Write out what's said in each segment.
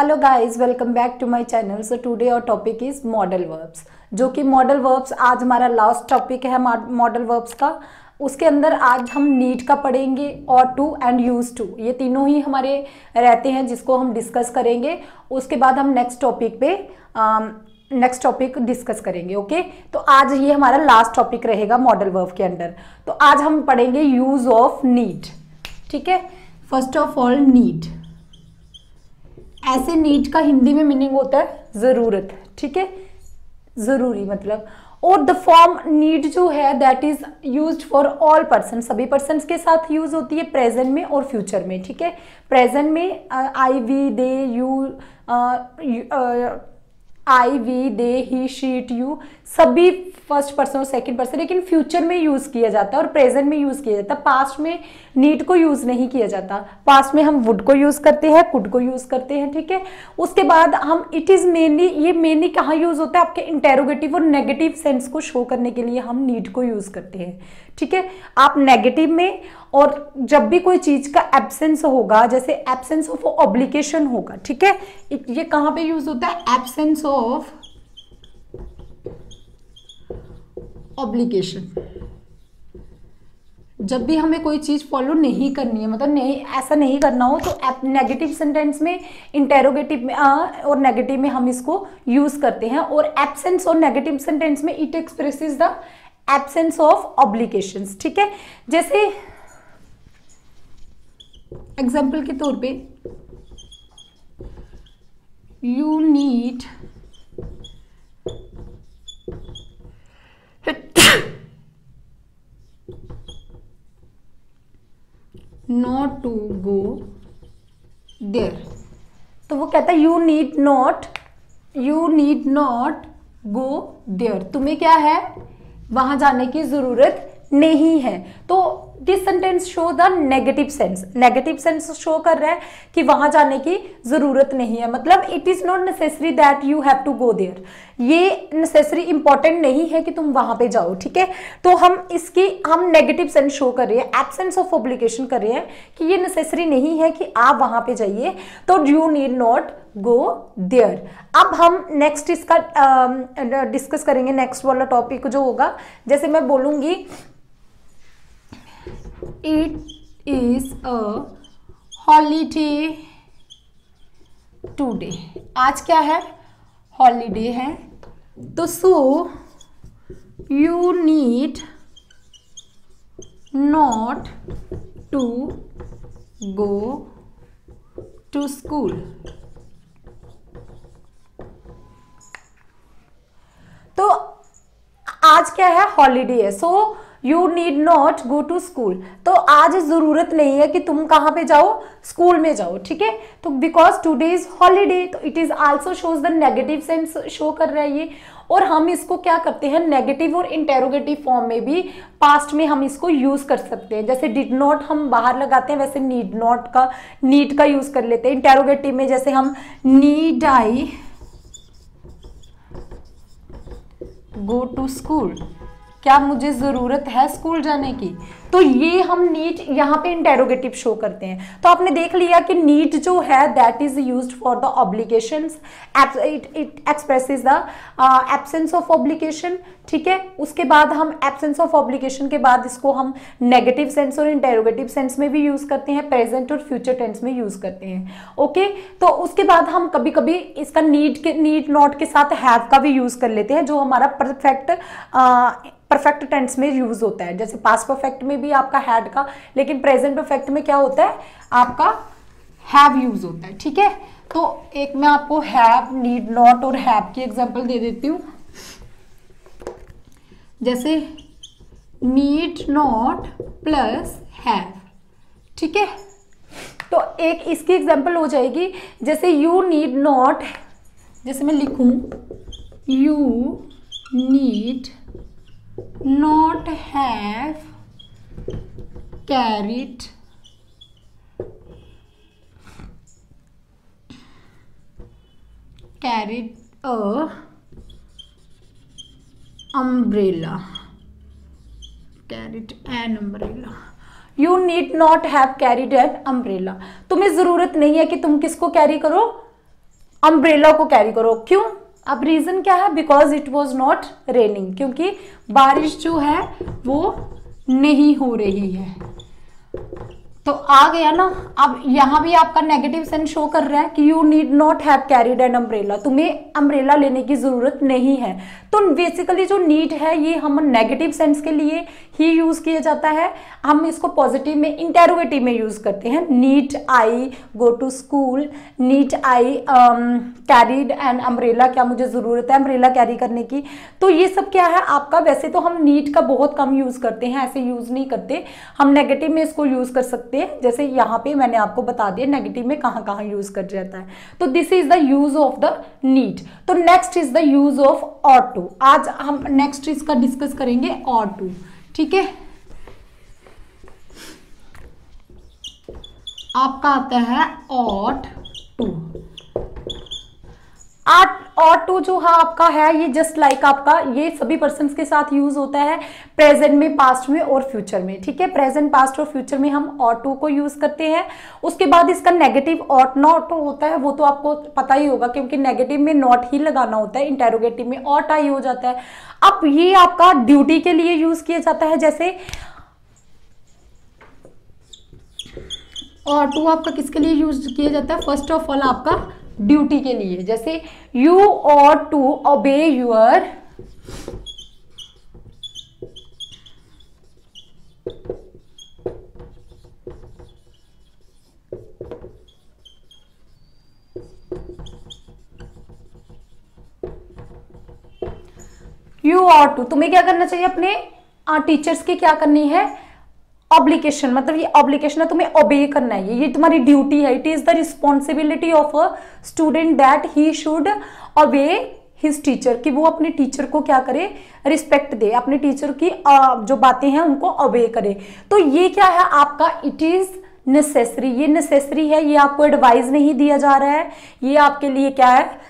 Hello guys, welcome back to my channel. So today our topic is modal verbs, जो कि modal verbs आज हमारा last topic है modal verbs का। उसके अंदर आज हम नीड का पढ़ेंगे और टू एंड यूज टू, ये तीनों ही हमारे रहते हैं जिसको हम डिस्कस करेंगे। उसके बाद हम नेक्स्ट टॉपिक डिस्कस करेंगे। ओके, तो आज ये हमारा लास्ट टॉपिक रहेगा मॉडल वर्ब के अंदर। तो आज हम पढ़ेंगे यूज ऑफ नीड। ठीक है, फर्स्ट ऑफ ऑल नीड, ऐसे नीड का हिंदी में मीनिंग होता है ज़रूरत। ठीक है, ज़रूरी मतलब। और द फॉर्म नीड जो है that is used for all person, सभी पर्सन के साथ यूज़ होती है प्रेजेंट में और फ्यूचर में। ठीक है, प्रेजेंट में I we they you, I we they he she it you, सभी फर्स्ट पर्सन और सेकंड पर्सन। लेकिन फ्यूचर में यूज़ किया जाता है और प्रेजेंट में यूज़ किया जाता है। पास्ट में नीड को यूज़ नहीं किया जाता। पास्ट में हम वुड को यूज़ करते हैं, कुड को यूज़ करते हैं। ठीक है, उसके बाद हम इट इज़ मेनली, ये मेनली कहाँ यूज़ होता है? आपके इंटेरोगेटिव और नेगेटिव सेंस को शो करने के लिए हम नीड को यूज़ करते हैं। ठीक है, आप नेगेटिव में, और जब भी कोई चीज़ का एब्सेंस होगा, जैसे एब्सेंस ऑफ ऑब्लिगेशन होगा। ठीक है, ये कहाँ पे यूज़ होता है? एब्सेंस ऑफ ऑब्लिगेशन, जब भी हमें कोई चीज़ फॉलो नहीं करनी है, मतलब नहीं, ऐसा नहीं करना हो, तो नेगेटिव सेंटेंस में, इंटेरोगेटिव में और नेगेटिव में हम इसको यूज़ करते हैं। और एब्सेंस और नेगेटिव सेंटेंस में it expresses the absence of obligations. ठीक है, जैसे एग्जाम्पल के तौर पे, you need not to go there, तो वो कहता है you need not go there, तुम्हें क्या है, वहां जाने की जरूरत नहीं है। तो this sentence show the negative sense, negative sense show कर रहा है कि वहां जाने की जरूरत नहीं है, मतलब it is not necessary that you have to go there, ये नेसेसरी इंपॉर्टेंट नहीं है कि तुम वहां पे जाओ। ठीक है, तो हम नेगेटिव सेंस शो कर रहे हैं, एब्सेंस ऑफ ऑब्लिगेशन कर रहे हैं कि ये नेसेसरी नहीं है कि आप वहां पे जाइए, तो you need not go there. अब हम नेक्स्ट इसका डिस्कस करेंगे, नेक्स्ट वाला टॉपिक जो होगा, जैसे मैं बोलूंगी it is a holiday today, आज क्या है, हॉलीडे है, तो so you need not to go to school. तो आज क्या है, हॉलीडे है, so you need not go to school, तो आज ज़रूरत नहीं है कि तुम कहाँ पे जाओ, स्कूल में जाओ। ठीक है, तो बिकॉज टूडे इज़ हॉलीडे, तो it is also shows the negative sense show कर रहा है ये। और हम इसको क्या करते हैं, नेगेटिव और इंटेरोगेटिव फॉर्म में भी पास्ट में हम इसको यूज़ कर सकते हैं। जैसे डिड नॉट हम बाहर लगाते हैं, वैसे नीड का यूज़ कर लेते हैं। इंटेरोगेटिव में जैसे हम need I go to school, क्या मुझे ज़रूरत है स्कूल जाने की, तो ये हम नीड यहाँ पे इंटेरोगेटिव शो करते हैं। तो आपने देख लिया कि नीड जो है that is used for the obligations, it expresses the absence of obligation. ठीक है, उसके बाद हम एब्सेंस ऑफ ऑब्लिगेशन के बाद इसको हम नेगेटिव सेंस और इंटेरोगेटिव सेंस में भी यूज़ करते हैं, प्रेजेंट और फ्यूचर टेंस में यूज़ करते हैं। ओके, तो उसके बाद हम कभी कभी इसका नीड नॉट के साथ हैव का भी यूज़ कर लेते हैं, जो हमारा परफेक्ट टेंस में यूज़ होता है। जैसे पास्ट परफेक्ट में भी आपका हैड का, लेकिन प्रेजेंट परफेक्ट में क्या होता है, आपका हैव यूज़ होता है। ठीक है, तो एक मैं आपको हैव, नीड नॉट और हैव की एग्जांपल दे देती हूँ। जैसे नीड नॉट प्लस हैव। ठीक है, तो एक इसकी एग्जांपल हो जाएगी, जैसे यू नीड नॉट, जैसे मैं लिखूँ you need not have carried a umbrella, carried an umbrella, you need not have carried an umbrella, तुम्हें ज़रूरत नहीं है कि तुम किसको कैरी करो, अम्ब्रेला को कैरी करो। क्यों? अब रीजन क्या है? Because it was not raining, क्योंकि बारिश जो है वो नहीं हो रही है। तो आ गया ना। अब यहाँ भी आपका नेगेटिव सेंस शो कर रहा है कि you need not have carried an umbrella, तुम्हें अम्ब्रेला लेने की ज़रूरत नहीं है। तो बेसिकली जो नीड है ये हम नेगेटिव सेंस के लिए ही यूज़ किया जाता है, हम इसको पॉजिटिव में इंटेरोगेटिव में यूज़ करते हैं। Need I go to school, need I carried an umbrella, क्या मुझे ज़रूरत है अम्ब्रेला कैरी करने की? तो ये सब क्या है आपका, वैसे तो हम नीड का बहुत कम यूज़ करते हैं, ऐसे यूज़ नहीं करते, हम नेगेटिव में इसको यूज़ कर सकते हैं। जैसे यहाँ पे मैंने आपको बता दिया नेगेटिव में कहाँ कहाँ यूज कर जाता है। तो this is the use of the need. तो next is the use of ought to। आज हम नेक्स्ट इसका डिस्कस करेंगे ought to, ठीक है। आपका आता है ought to। ought to जो है आपका है ये जस्ट लाइक आपका ये सभी पर्सन्स के साथ यूज होता है प्रेजेंट में, पास्ट में और फ्यूचर में, ठीक है। प्रेजेंट, पास्ट और फ्यूचर में हम ought to को यूज करते हैं। उसके बाद इसका नेगेटिव ought not होता है, वो तो आपको पता ही होगा क्योंकि नेगेटिव में नॉट ही लगाना होता है, इंटेरोगेटिव में ought आई हो जाता है। अब ये आपका ड्यूटी के लिए यूज किया जाता है। जैसे ought to आपका किसके लिए यूज किया जाता है? फर्स्ट ऑफ ऑल आपका ड्यूटी के लिए। जैसे you ought to obey your तुम्हें क्या करना चाहिए? अपने टीचर्स की क्या करनी है? ऑब्लिकेशन, मतलब ये ऑब्लिकेशन है, तुम्हें ओबे करना है, ये तुम्हारी ड्यूटी है। It is the responsibility of a student that he should obey his teacher, कि वो अपने टीचर को क्या करे? रिस्पेक्ट दे, अपने टीचर की जो बातें हैं उनको ओबे करे। तो ये क्या है आपका? इट इज नेसेसरी, ये नेसेसरी है, ये आपको एडवाइस नहीं दिया जा रहा है, ये आपके लिए क्या है?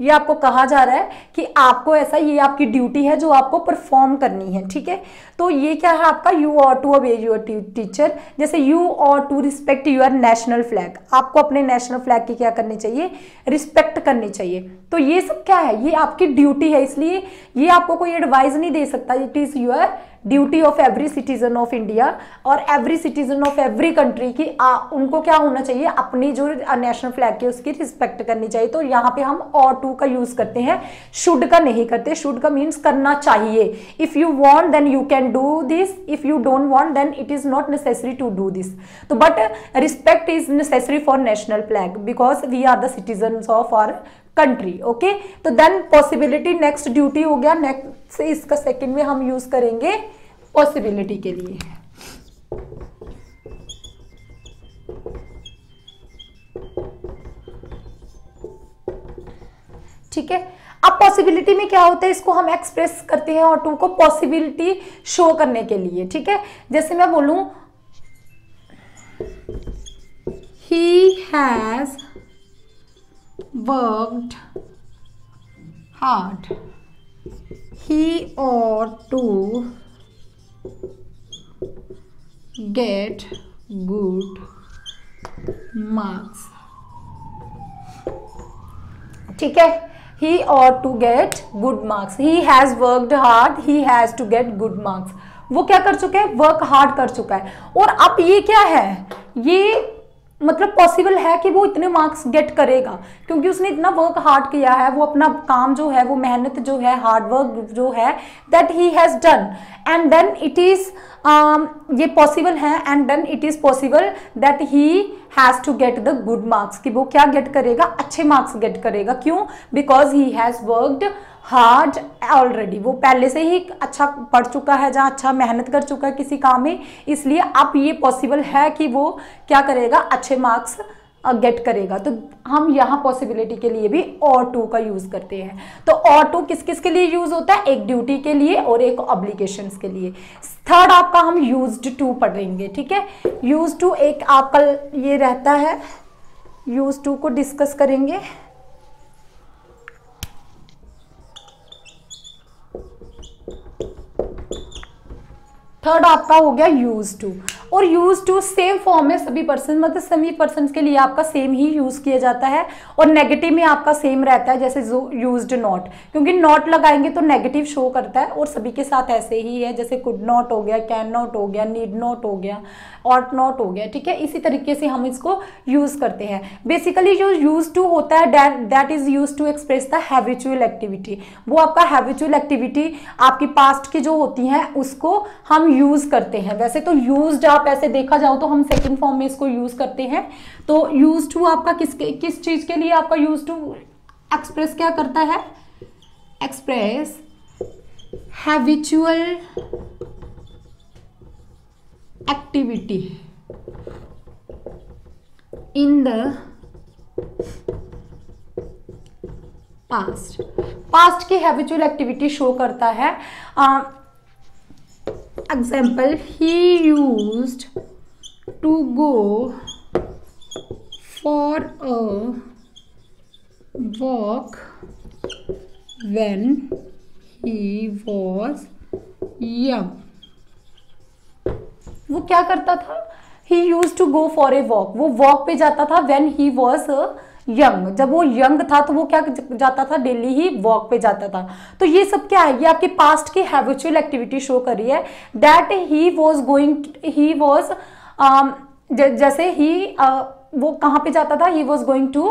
ये आपको कहा जा रहा है कि आपको ऐसा, ये आपकी ड्यूटी है जो आपको परफॉर्म करनी है, ठीक है। तो ये क्या है आपका? You ought to obey your teacher। जैसे you ought to respect your national flag, आपको अपने नेशनल फ्लैग की क्या करनी चाहिए? रिस्पेक्ट करनी चाहिए। तो ये सब क्या है? ये आपकी ड्यूटी है, इसलिए ये आपको कोई एडवाइस नहीं दे सकता। It is your duty of every citizen of India और every citizen of every country की उनको क्या होना चाहिए? अपनी जो नेशनल फ्लैग की उसकी रिस्पेक्ट करनी चाहिए। तो यहाँ पे हम ought to का यूज करते हैं, शुड का नहीं करते। शुड का मीन्स करना चाहिए। If you want then you can do this, if you don't want then it is not necessary to do this. तो but respect is necessary for national flag because we are the citizen of our country, okay. तो then possibility next duty हो गया। Next से इसका second में हम use करेंगे possibility के लिए। ठीक है। अब पॉसिबिलिटी में क्या होता है? इसको हम एक्सप्रेस करते हैं ought to को पॉसिबिलिटी शो करने के लिए, ठीक है। जैसे मैं बोलूं he has worked hard, he ought to get good marks, ठीक है। he ought to get good marks, he has worked hard, he has to get good marks। वो क्या कर चुका है? वर्क हार्ड कर चुका है। और अब ये क्या है? ये मतलब पॉसिबल है कि वो इतने मार्क्स गेट करेगा क्योंकि उसने इतना वर्क हार्ड किया है, वो अपना काम जो है, वो मेहनत जो है, हार्ड वर्क जो है, that he has done and then it is ये पॉसिबल है and then it is possible that he has to get the good marks, कि वो क्या गेट करेगा? अच्छे मार्क्स गेट करेगा। क्यों? Because he has worked hard already, वो पहले से ही अच्छा पढ़ चुका है, जहाँ अच्छा मेहनत कर चुका है किसी काम में, इसलिए अब ये पॉसिबल है कि वो क्या करेगा? अच्छे मार्क्स गेट करेगा। तो हम यहाँ पॉसिबिलिटी के लिए भी ought to का यूज़ करते हैं। तो ought to किस किस के लिए यूज़ होता है? एक ड्यूटी के लिए और एक ऑब्लिगेशंस के लिए। थर्ड आपका हम used to पढ़ेंगे, ठीक है। used to एक आपका ये रहता है, used to को डिस्कस करेंगे। थर्ड आपका हो गया यूज टू। और यूज टू सेम फॉर्म है सभी पर्सन, मतलब सभी पर्सन के लिए आपका सेम ही यूज किया जाता है। और नेगेटिव में आपका सेम रहता है जैसे यूज्ड नॉट, क्योंकि नॉट लगाएंगे तो नेगेटिव शो करता है और सभी के साथ ऐसे ही है, जैसे कुड नॉट हो गया, कैन नॉट हो गया, नीड नॉट हो गया, ऑट नॉट हो गया, ठीक है। इसी तरीके से हम इसको यूज करते हैं। बेसिकली जो यूज टू होता है that is use to express the habitual activity, वो आपका हैबिचुअल एक्टिविटी आपकी पास्ट की जो होती है उसको हम यूज करते हैं। वैसे तो यूज्ड आप ऐसे देखा जाओ तो हम सेकंड फॉर्म में इसको यूज करते हैं। तो यूज टू आपका किस चीज के लिए आपका यूज टू एक्सप्रेस क्या करता है, express habitual activity in the past, past की हैबिचुअल एक्टिविटी शो करता है। Example, he used to go for a walk when he was young. वो क्या करता था, he used to go for a walk, वो वॉक पे जाता था व्हेन ही वॉज यंग, जब वो यंग था तो वो क्या जाता था, डेली ही वॉक पे जाता था। तो ये सब क्या है, ये आपके पास्ट की हैबिचुअल एक्टिविटी शो कर रही है that he was going, he was जैसे ही वो कहाँ पे जाता था, he was going to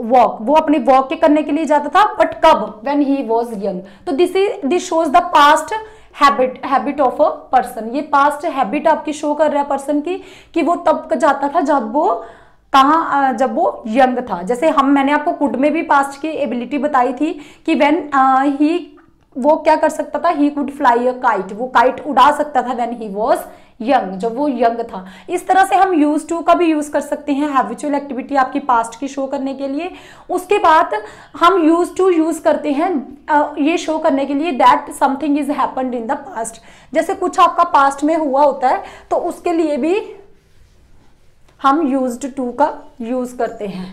walk, वो अपने वॉक के करने के लिए जाता था, बट कब, व्हेन ही वॉज यंग। तो this shows the past habit of a person, ये पास्ट हैबिट आपकी शो कर रहा है पर्सन की कि वो तब जाता था जब वो यंग था। जैसे मैंने आपको कुड में भी पास्ट की एबिलिटी बताई थी कि व्हेन ही वो क्या कर सकता था, he could fly a kite, वो काइट उड़ा सकता था व्हेन ही वाज यंग, जब वो यंग था। इस तरह से हम यूज टू का भी यूज कर सकते हैं हैबिचुअल एक्टिविटी आपकी पास्ट की शो करने के लिए। उसके बाद हम यूज टू यूज करते हैं ये शो करने के लिए that something is happened in the past, जैसे कुछ आपका पास्ट में हुआ होता है तो उसके लिए भी हम यूज्ड टू का यूज करते हैं।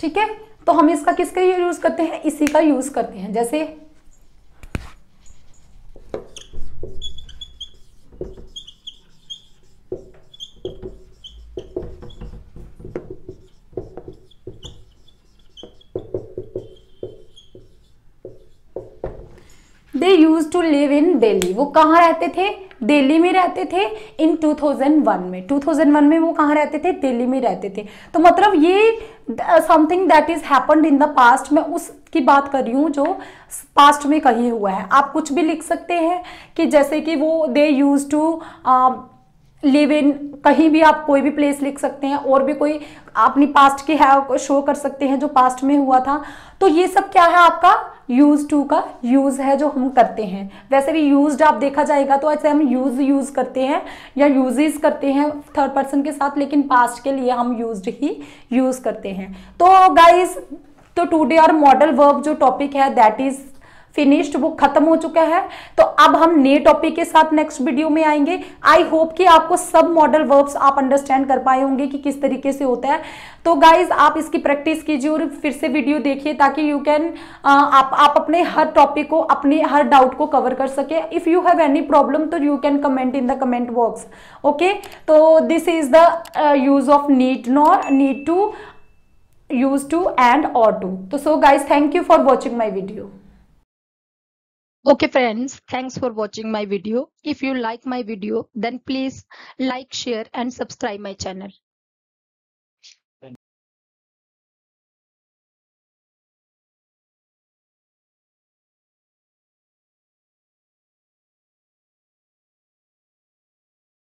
ठीक है, तो हम इसका किसके लिए यूज करते हैं, इसी का यूज करते हैं। जैसे They used to live in Delhi, वो कहाँ रहते थे, दिल्ली में रहते थे। इन 2001 में, 2001 में वो कहाँ रहते थे, दिल्ली में रहते थे। तो मतलब ये something that is happened in the past, मैं उसकी बात कर रही हूँ जो पास्ट में कहीं हुआ है। आप कुछ भी लिख सकते हैं कि जैसे कि वो they use to live in, कहीं भी आप कोई भी प्लेस लिख सकते हैं और भी कोई अपनी पास्ट की है शो कर सकते हैं जो पास्ट में हुआ था। तो ये सब क्या है, आपका यूज टू का यूज है जो हम करते हैं। वैसे भी यूज्ड आप देखा जाएगा तो ऐसे हम यूज करते हैं या यूजेस करते हैं थर्ड पर्सन के साथ, लेकिन पास्ट के लिए हम यूज्ड ही यूज करते हैं। तो गाइज, तो टुडे और मॉडल वर्ब जो टॉपिक है दैट इज फिनिश्ड, वो खत्म हो चुका है। तो अब हम नए टॉपिक के साथ नेक्स्ट वीडियो में आएंगे। आई होप कि आपको सब मॉडल वर्ब्स आप अंडरस्टैंड कर पाए होंगे कि किस तरीके से होता है। तो गाइज, आप इसकी प्रैक्टिस कीजिए और फिर से वीडियो देखिए ताकि यू कैन आप अपने हर टॉपिक को, अपने हर डाउट को कवर कर सके। If you have any problem तो you can comment in the comment box. Okay, तो this is the use of need to, use to and और टू। तो so guys, thank you for watching my video. Okay friends, thanks for watching my video. If you like my video, then please like, share and subscribe my channel.